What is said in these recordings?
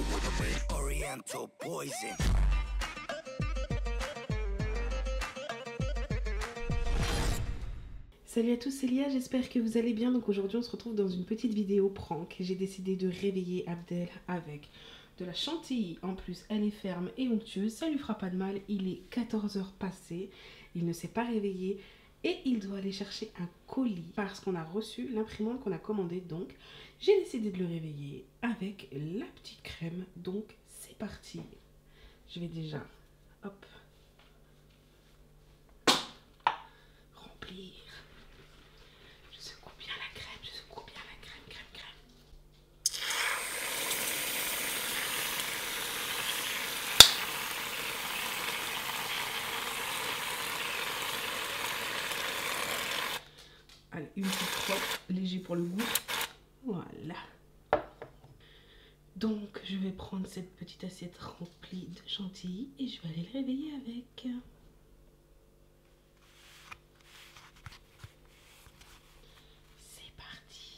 with me. Oriental poison. Salut à tous, c'est Lia, j'espère que vous allez bien. Donc aujourd'hui on se retrouve dans une petite vidéo prank. J'ai décidé de réveiller Abdel avec de la chantilly. En plus elle est ferme et onctueuse, ça lui fera pas de mal. Il est 14 h passées, il ne s'est pas réveillé et il doit aller chercher un colis parce qu'on a reçu l'imprimante qu'on a commandée. Donc j'ai décidé de le réveiller avec la petite crème. Donc c'est parti. Je vais déjà, hop, remplir. Allez, une petite crotte, léger pour le goût. Voilà. Donc, je vais prendre cette petite assiette remplie de chantilly et je vais aller le réveiller avec. C'est parti.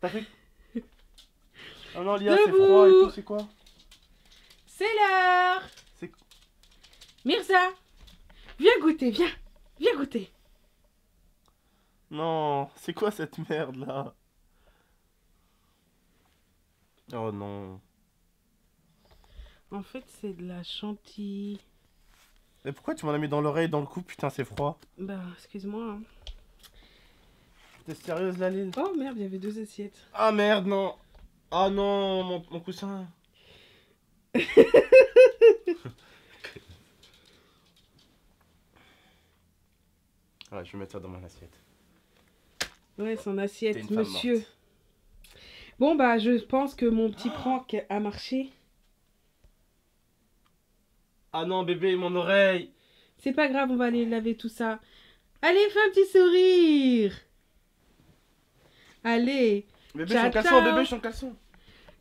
T'as fait... Oh non Lia, c'est froid et tout, c'est quoi? C'est l'heure. Mirza, viens goûter, viens. Viens goûter. Non, c'est quoi cette merde là? Oh non. En fait c'est de la chantilly. Mais pourquoi tu m'en as mis dans l'oreille, dans le cou? Putain, c'est froid. Bah, excuse-moi. T'es sérieuse la Lille? Oh merde, il y avait deux assiettes. Ah merde, non. Ah oh, non, mon coussin. Voilà, je vais mettre ça dans mon assiette. Ouais, son assiette, monsieur. Bon bah, je pense que mon petit prank a marché. Ah non bébé, mon oreille. C'est pas grave, on va aller laver tout ça. Allez, fais un petit sourire. Allez. Bébé, je suis en caleçon, bébé, je suis en caleçon.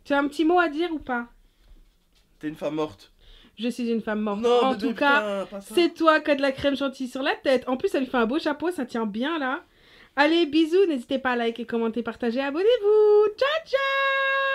Tu as un petit mot à dire ou pas? T'es une femme morte. Je suis une femme morte. Non, en bébé, tout cas, c'est toi qui as de la crème chantilly sur la tête. En plus, ça lui fait un beau chapeau, ça tient bien là. Allez, bisous, n'hésitez pas à liker, commenter, partager, abonnez-vous. Ciao, ciao.